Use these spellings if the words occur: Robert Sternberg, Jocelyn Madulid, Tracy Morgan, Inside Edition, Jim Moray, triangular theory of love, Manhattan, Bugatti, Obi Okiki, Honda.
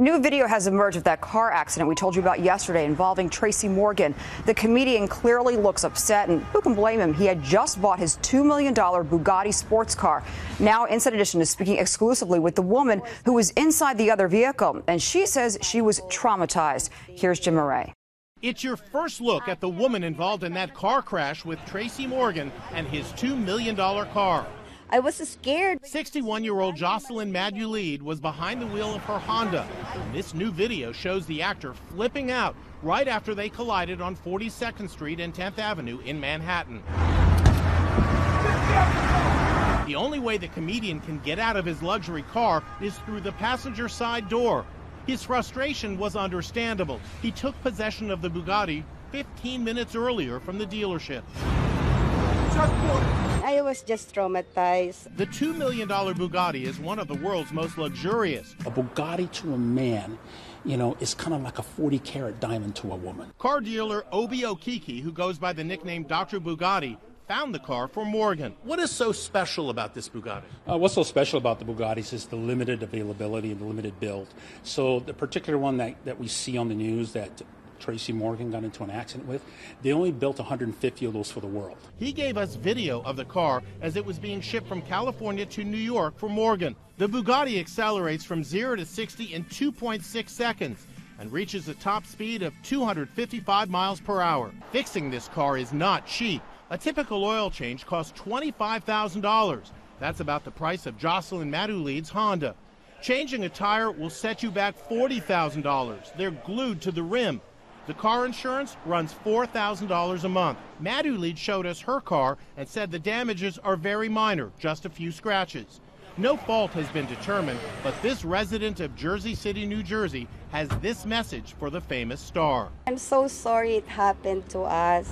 New video has emerged of that car accident we told you about yesterday involving Tracy Morgan. The comedian clearly looks upset, and who can blame him? He had just bought his $2 million Bugatti sports car. Now Inside Edition is speaking exclusively with the woman who was inside the other vehicle, and she says she was traumatized. Here's Jim Moray. It's your first look at the woman involved in that car crash with Tracy Morgan and his $2 million car. I was scared. 61-year-old Jocelyn Madulid was behind the wheel of her Honda. And this new video shows the actor flipping out right after they collided on 42nd Street and 10th Avenue in Manhattan. The only way the comedian can get out of his luxury car is through the passenger side door. His frustration was understandable. He took possession of the Bugatti 15 minutes earlier from the dealership. I was just traumatized. The $2 million Bugatti is one of the world's most luxurious. A Bugatti to a man, you know, is kind of like a 40-carat diamond to a woman. Car dealer Obi Okiki, who goes by the nickname Dr. Bugatti, found the car for Morgan. What is so special about this Bugatti? What's so special about the Bugattis is the limited availability and the limited build. So the particular one that we see on the news that Tracy Morgan got into an accident with, they only built 150 of those for the world. He gave us video of the car as it was being shipped from California to New York for Morgan. The Bugatti accelerates from 0 to 60 in 2.6 seconds. And reaches a top speed of 255 miles per hour. Fixing this car is not cheap. A typical oil change costs $25,000. That's about the price of Jocelyn Madulid's Honda. Changing a tire will set you back $40,000. They're glued to the rim. The car insurance runs $4,000 a month. Madulid showed us her car and said the damages are very minor, just a few scratches. No fault has been determined, but this resident of Jersey City, New Jersey, has this message for the famous star. I'm so sorry it happened to us.